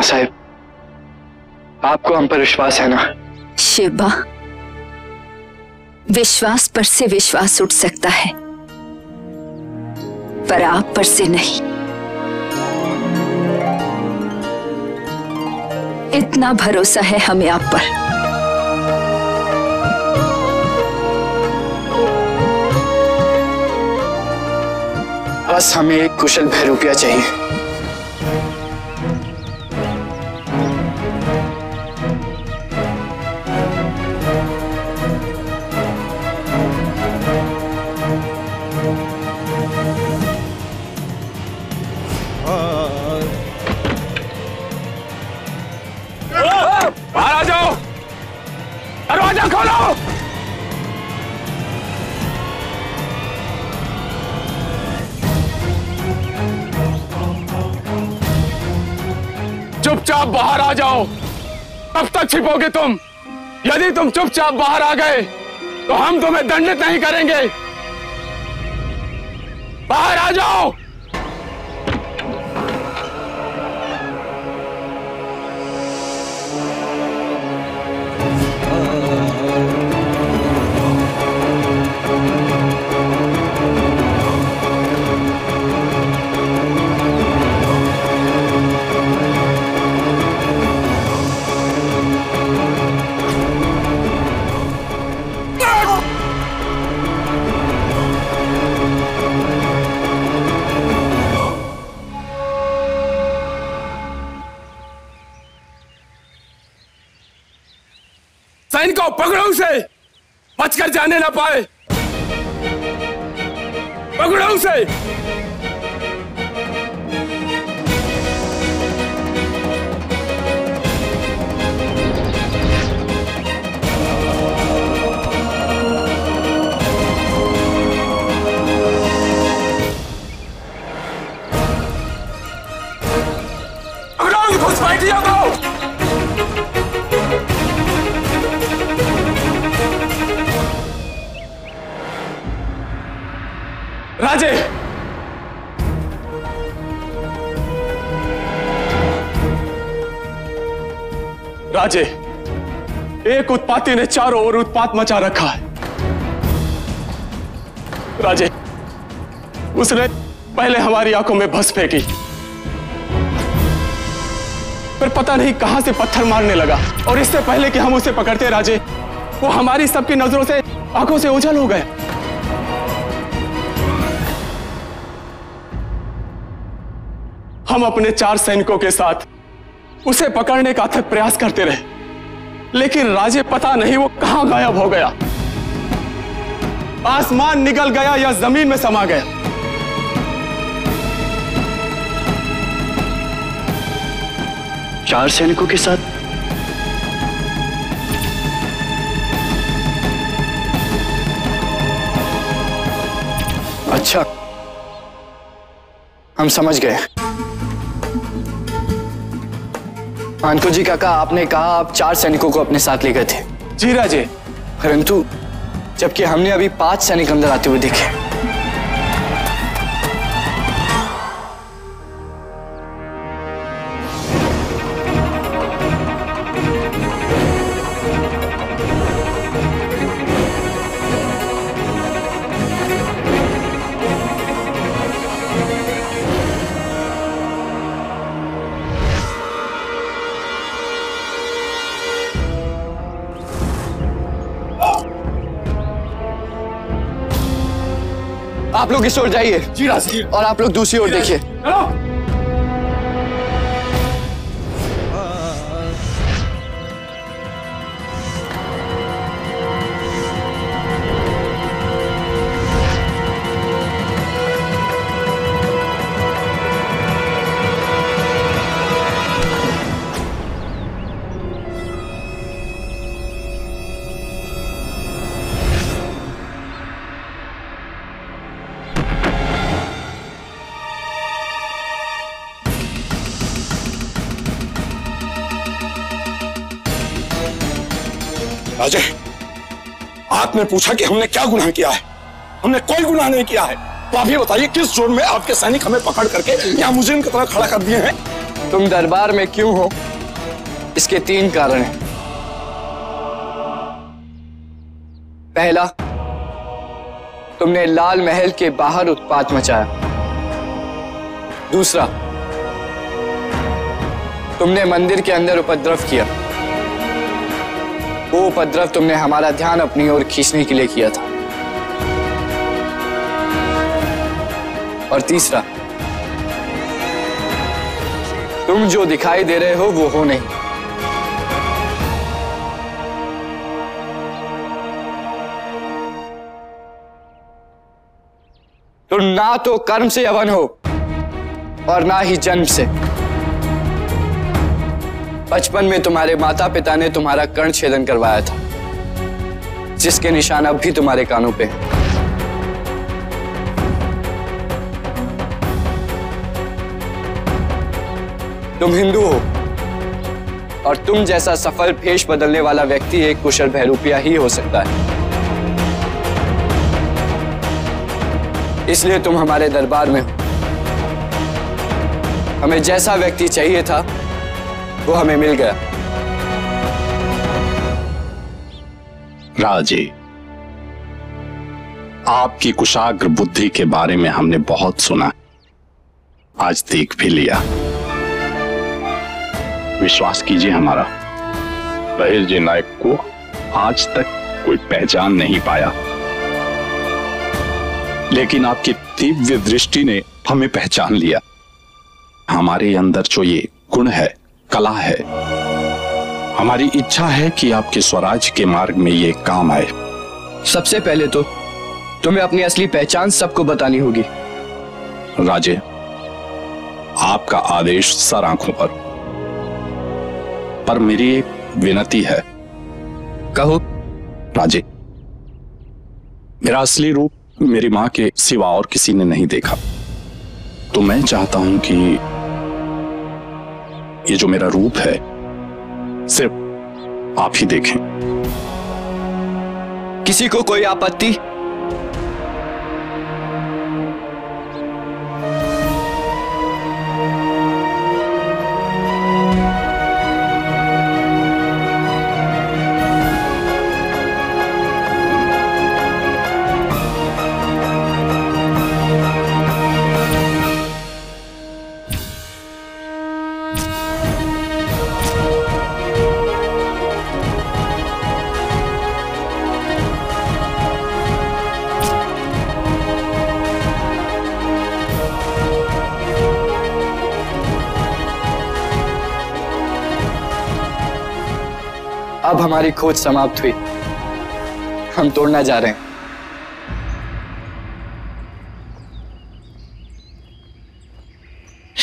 हाँ साहिब, आपको हम पर विश्वास है ना? शिवा, विश्वास पर से विश्वास उठ सकता है पर आप पर से नहीं। इतना भरोसा है हमें आप पर। बस हमें एक कुशल भैरूपिया चाहिए। चुपचाप बाहर आ जाओ। कब तक छिपोगे तुम? यदि तुम चुपचाप बाहर आ गए तो हम तुम्हें दंडित नहीं करेंगे। बाहर आ जाओ। इनको पकड़ो, से बचकर जाने ना पाए। पकड़ो से राजे, राजे, एक उत्पाती ने चारों ओर उत्पात मचा रखा है। राजे, उसने पहले हमारी आंखों में भस फेंकी, पर पता नहीं कहां से पत्थर मारने लगा, और इससे पहले कि हम उसे पकड़ते राजे, वो हमारी सबकी नजरों से, आंखों से ओझल हो गए। हम अपने 4 सैनिकों के साथ उसे पकड़ने का अथक प्रयास करते रहे, लेकिन राजे पता नहीं वो कहां गायब हो गया। आसमान निकल गया या जमीन में समा गया। चार सैनिकों के साथ अच्छा, हम समझ गए। अंकु जी काका, आपने कहा आप 4 सैनिकों को अपने साथ ले गए थे। जी राजे, परंतु जबकि हमने अभी 5 सैनिक अंदर आते हुए देखे। आप लोग इस ओर जाइए। जी राजे। और आप लोग दूसरी ओर देखिए। राजे, आपने पूछा कि हमने क्या गुनाह किया है। हमने कोई गुनाह नहीं किया है। तो आप ये बताइए किस जोर में आपके सैनिक हमें पकड़ करके यहाँ मुजरिम की तरह खड़ा कर दिए हैं? तुम दरबार में क्यों हो, इसके तीन कारण हैं। पहला, तुमने लाल महल के बाहर उत्पात मचाया। दूसरा, तुमने मंदिर के अंदर उपद्रव किया। वो उपद्रव तुमने हमारा ध्यान अपनी ओर खींचने के लिए किया था। और तीसरा, तुम जो दिखाई दे रहे हो वो हो नहीं। तुम ना तो कर्म से यवन हो और ना ही जन्म से। बचपन में तुम्हारे माता पिता ने तुम्हारा कर्ण छेदन करवाया था, जिसके निशान अब भी तुम्हारे कानों पे। तुम हिंदू हो और तुम जैसा सफल भेष बदलने वाला व्यक्ति एक कुशल बहरूपिया ही हो सकता है, इसलिए तुम हमारे दरबार में हो। हमें जैसा व्यक्ति चाहिए था वो हमें मिल गया। राजे, आपकी कुशाग्र बुद्धि के बारे में हमने बहुत सुना, आज देख भी लिया। विश्वास कीजिए, हमारा भैरजी नायक को आज तक कोई पहचान नहीं पाया, लेकिन आपकी दिव्य दृष्टि ने हमें पहचान लिया। हमारे अंदर जो ये गुण है, कला है, हमारी इच्छा है कि आपके स्वराज के मार्ग में ये काम आए। सबसे पहले तो तुम्हें अपनी असली पहचान सबको बतानी होगी। राजे, आपका आदेश सर आंखों पर, और मेरी एक विनती है। कहो। राजे, मेरा असली रूप मेरी मां के सिवा और किसी ने नहीं देखा, तो मैं चाहता हूं कि ये जो मेरा रूप है सिर्फ आप ही देखें। किसी को कोई आपत्ति? अब हमारी खोज समाप्त हुई, हम तोड़ना जा रहे हैं।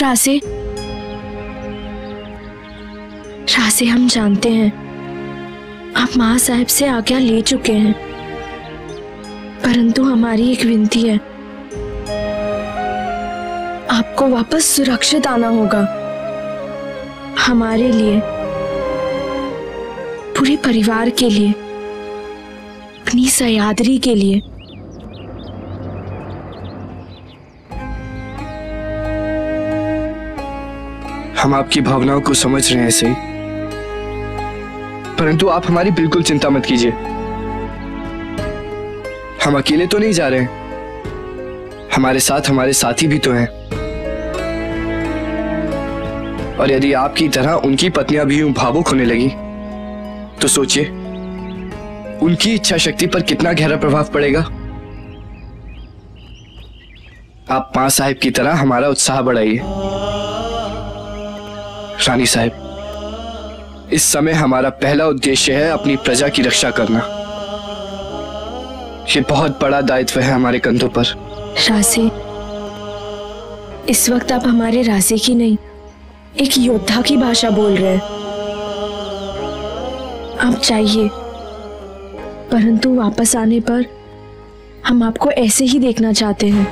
राजे, हम जानते हैं आप मां साहब से आज्ञा ले चुके हैं, परंतु हमारी एक विनती है, आपको वापस सुरक्षित आना होगा। हमारे लिए, पूरे परिवार के लिए, अपनी सयादरी के लिए। हम आपकी भावनाओं को समझ रहे हैं सही, परंतु आप हमारी बिल्कुल चिंता मत कीजिए। हम अकेले तो नहीं जा रहे हैं, हमारे साथ हमारे साथी भी तो हैं, और यदि आपकी तरह उनकी पत्नियां भी यूं भावुक होने लगी तो सोचिए उनकी इच्छा शक्ति पर कितना गहरा प्रभाव पड़ेगा। आप मां साहिब की तरह हमारा उत्साह बढ़ाइए। रानी साहिब, इस समय हमारा पहला उद्देश्य है अपनी प्रजा की रक्षा करना। ये बहुत बड़ा दायित्व है हमारे कंधों पर। राजे, इस वक्त आप हमारे राजे की नहीं, एक योद्धा की भाषा बोल रहे हैं। आप चाहिए, परंतु वापस आने पर हम आपको ऐसे ही देखना चाहते हैं।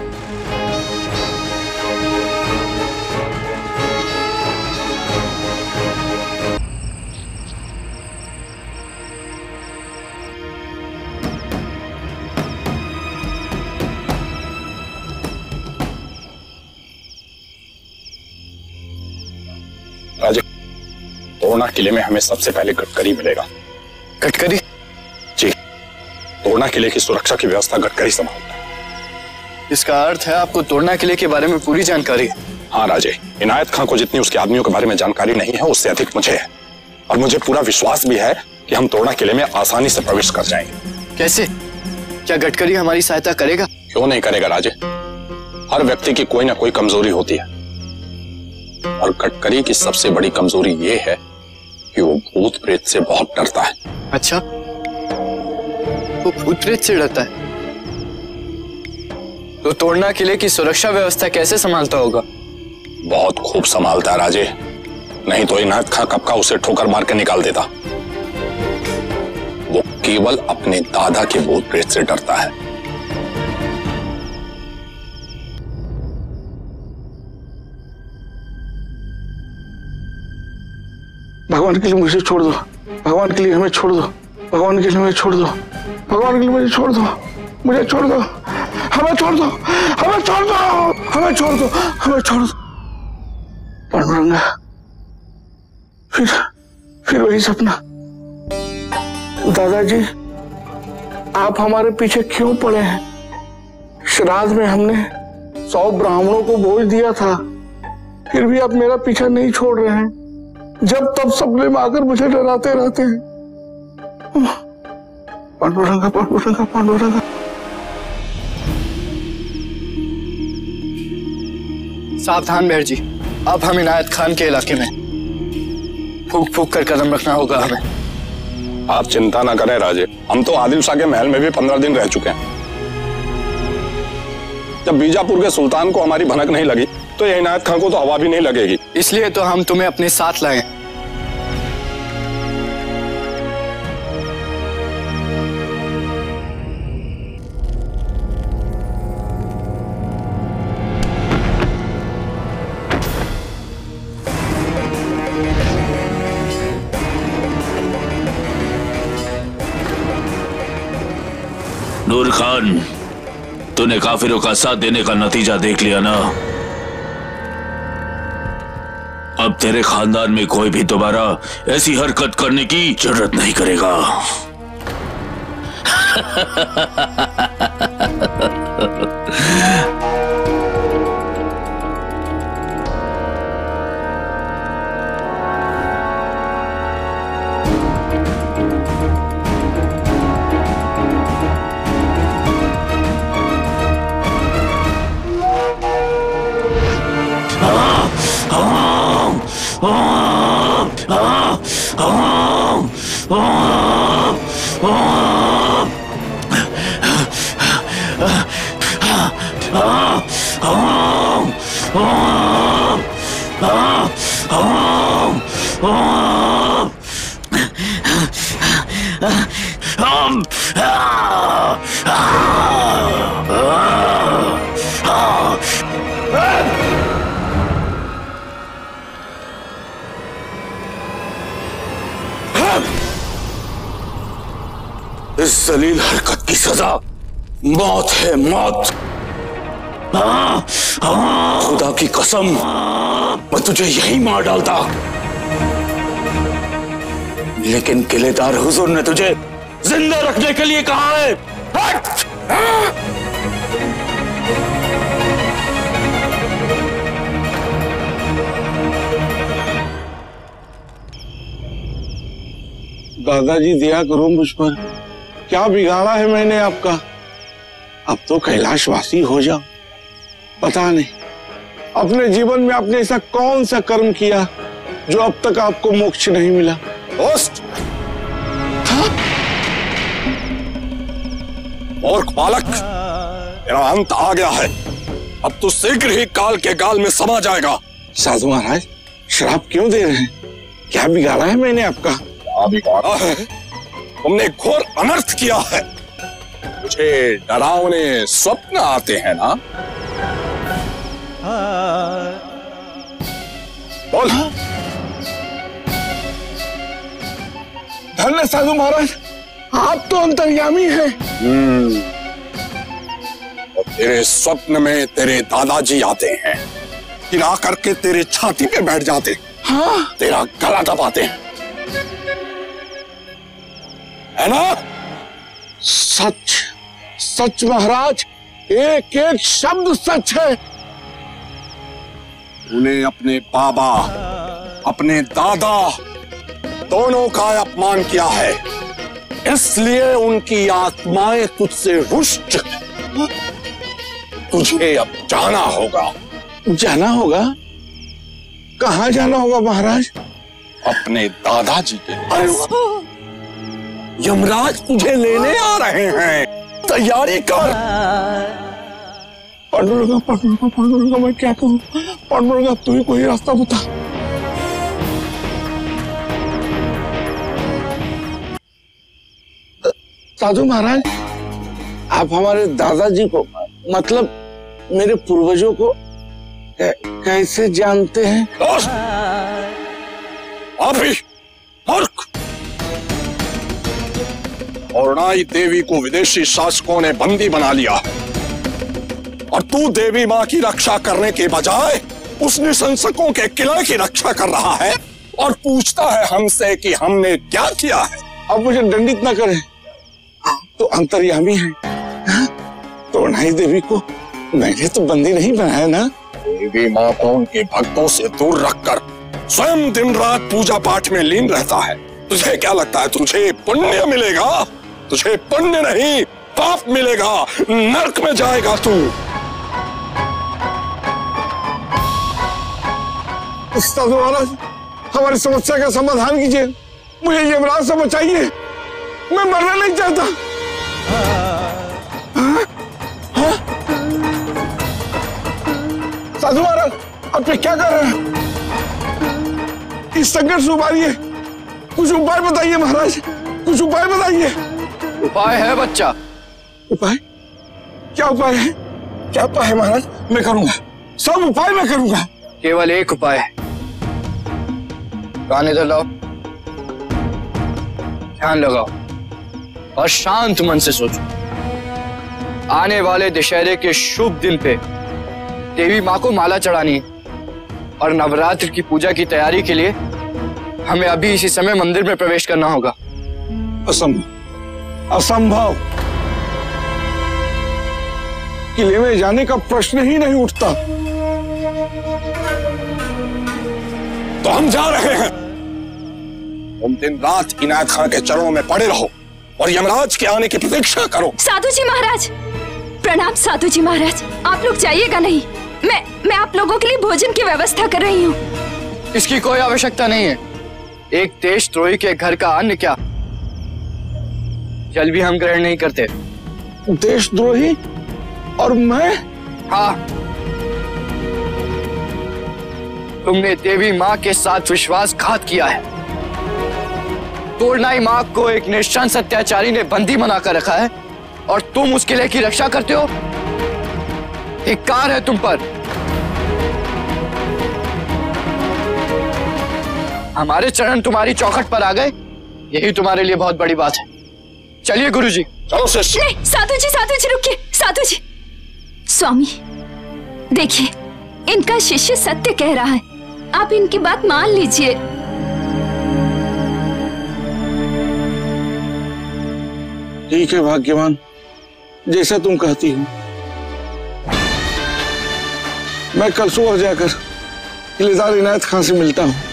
तोड़ना किले में हमें सबसे पहले गडकरी मिलेगा। गडकरी? जी, तोड़ना किले की सुरक्षा की व्यवस्था गडकरी संभालता है। इसका अर्थ है आपको तोड़ना किले के बारे में पूरी जानकारी है? हाँ राजे, इनायत खां को जितनी उसके आदमियों के बारे में जानकारी नहीं है उससे अधिक मुझे है, और मुझे पूरा विश्वास भी है कि हम तोड़ना किले में आसानी से प्रवेश कर जाएंगे। कैसे? क्या गडकरी हमारी सहायता करेगा? क्यों नहीं करेगा राजे, हर व्यक्ति की कोई ना कोई कमजोरी होती है, और गडकरी की सबसे बड़ी कमजोरी यह है कि वो भूत प्रेत से बहुत डरता है। अच्छा, वो भूत प्रेत से डरता है, तो तोड़ना किले की सुरक्षा व्यवस्था कैसे संभालता होगा? बहुत खूब संभालता है राजे, नहीं तो इनायत खां कब का उसे ठोकर मार के निकाल देता। वो केवल अपने दादा के भूत प्रेत से डरता है। भगवान के लिए मुझे छोड़ दो, भगवान के लिए हमें छोड़ दो, भगवान के लिए हमें छोड़ दो, भगवान के लिए मुझे छोड़ दो, मुझे छोड़ दो, हमें छोड़ दो, हमें छोड़ दो, हमें छोड़ दो, हमें छोड़ दो। पांडुरंगा, फिर वही सपना। दादाजी, आप हमारे पीछे क्यों पड़े हैं? श्राद्ध में हमने 100 ब्राह्मणों को भोज दिया था, फिर भी आप मेरा पीछा नहीं छोड़ रहे हैं। जब तब सपने में आकर मुझे डराते रहते हैं। पांडुरंगा, पांडुरंगा, पांडुरंगा। सावधान भैरजी, अब हम इनायत खान के इलाके में फूक फूक कर कदम रखना होगा हमें। आप चिंता ना करें राजे, हम तो आदिल शाह के महल में भी 15 दिन रह चुके हैं। जब बीजापुर के सुल्तान को हमारी भनक नहीं लगी तो यह इनायत खान को तो हवा भी नहीं लगेगी, इसलिए तो हम तुम्हें अपने साथ लाए। नूर खान, तूने काफिरों का साथ देने का नतीजा देख लिया ना? अब तेरे खानदान में कोई भी दोबारा ऐसी हरकत करने की जरूरत नहीं करेगा। जलील हरकत की सजा मौत है, मौत। खुदा की कसम, मैं तुझे यही मार डालता, लेकिन किलेदार हुजूर ने तुझे जिंदा रखने के लिए कहा है। हट! दादाजी दिया करो मुझ पर, क्या बिगाड़ा है मैंने आपका? अब तो कैलाशवासी हो जाओ। पता नहीं अपने जीवन में आपने ऐसा कौन सा कर्म किया जो अब तक आपको मोक्ष नहीं मिला। दोस्त, मूर्ख बालक, तेरा अंत आ गया है, अब तू शीघ्र ही काल के गाल में समा जाएगा। साधु महाराज, शराब क्यों दे रहे हैं? क्या बिगाड़ा है मैंने आपका? क्या बिगाड़ा है? तुमने घोर अनर्थ किया है। मुझे डरावने स्वप्न आते हैं ना? बोल। धन्य साधु महाराज, आप तो अंतर्यामी हैं। और तेरे स्वप्न में तेरे दादाजी आते हैं, गिरा करके तेरे छाती पे बैठ जाते। हाँ? तेरा गला दबाते है ना? सच सच महाराज, एक एक शब्द सच है। उन्हें अपने बाबा, अपने दादा दोनों का अपमान किया है, इसलिए उनकी आत्माएं तुझसे रुष्ट। तुझे अब जाना होगा। जाना होगा? कहाँ जाना होगा महाराज? अपने दादाजी के पास। यमराज तुझे लेने आ रहे हैं, तैयारी कर। पांडुरंगा पांडुरंगा पांडुरंगा, मैं क्या करूँ? पांडुरंगा तू ही कोई रास्ता बता। साधु महाराज, आप हमारे दादाजी को, मतलब मेरे पूर्वजों को कैसे जानते हैं? रुणाई देवी को विदेशी शासकों ने बंदी बना लिया और तू देवी माँ की रक्षा करने के बजाय उस निशंसकों के किले की रक्षा कर रहा है और पूछता है हमसे कि हमने क्या किया है। अब मुझे दंडित ना करें, तो अंतर्यामी है। तो रुणाई देवी को मैंने तो बंदी नहीं बनाया ना। देवी माँ को उनके भक्तों से दूर रखकर स्वयं दिन रात पूजा पाठ में लीन रहता है। तुझे क्या लगता है तुझे पुण्य मिलेगा? तुझे पुण्य नहीं पाप मिलेगा, नरक में जाएगा तू। उस्ताद महाराज, हमारी समस्या का समाधान कीजिए। मुझे यमराज से बचाइए, मैं मरना नहीं चाहता। हाँ? हाँ? साधु महाराज, आप क्या कर रहे हैं? इस संकट से उबारिए, कुछ उपाय बताइए महाराज, कुछ उपाय बताइए। उपाय है बच्चा? उपाय? क्या उपाय है? क्या उपाय है महाराज? मैं करूंगा, सब उपाय मैं करूंगा। केवल एक उपाय है। कान इधर लाओ, ध्यान लगाओ और शांत मन से सोचो। आने वाले दशहरे के शुभ दिन पे देवी माँ को माला चढ़ानी है और नवरात्र की पूजा की तैयारी के लिए हमें अभी इसी समय मंदिर में प्रवेश करना होगा। असंभव, असंभव। किले में जाने का प्रश्न ही नहीं उठता। तो हम जा रहे हैं। तुम दिन रात इनायत खां के चरणों में पड़े रहो और यमराज के आने की प्रतीक्षा करो। साधु जी महाराज, प्रणाम। साधु जी महाराज, आप लोग जाइएगा नहीं, मैं आप लोगों के लिए भोजन की व्यवस्था कर रही हूँ। इसकी कोई आवश्यकता नहीं है। एक देशद्रोही के घर का अन्न क्या जल भी हम ग्रहण नहीं करते। देशद्रोही? और मैं? हाँ, तुमने देवी माँ के साथ विश्वासघात किया है। तोरनाई माँ को एक निशंस अत्याचारी ने बंदी बनाकर रखा है और तुम उसके लिए की रक्षा करते हो। धिक्कार है तुम पर। हमारे चरण तुम्हारी चौखट पर आ गए, यही तुम्हारे लिए बहुत बड़ी बात है। चलिए गुरुजी। चलो शिष्य। नहीं, साधु जी रुकिए। साधु जी, स्वामी देखिए, इनका शिष्य सत्य कह रहा है, आप इनकी बात मान लीजिए। ठीक है भाग्यवान, जैसा तुम कहती हो। मैं कल सुबह जाकर किलेदार इनायत खान से मिलता हूँ।